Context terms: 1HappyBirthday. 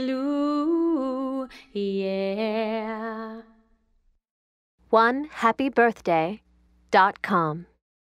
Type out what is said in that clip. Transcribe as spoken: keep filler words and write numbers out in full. Hallelujah. one happy birthday dot com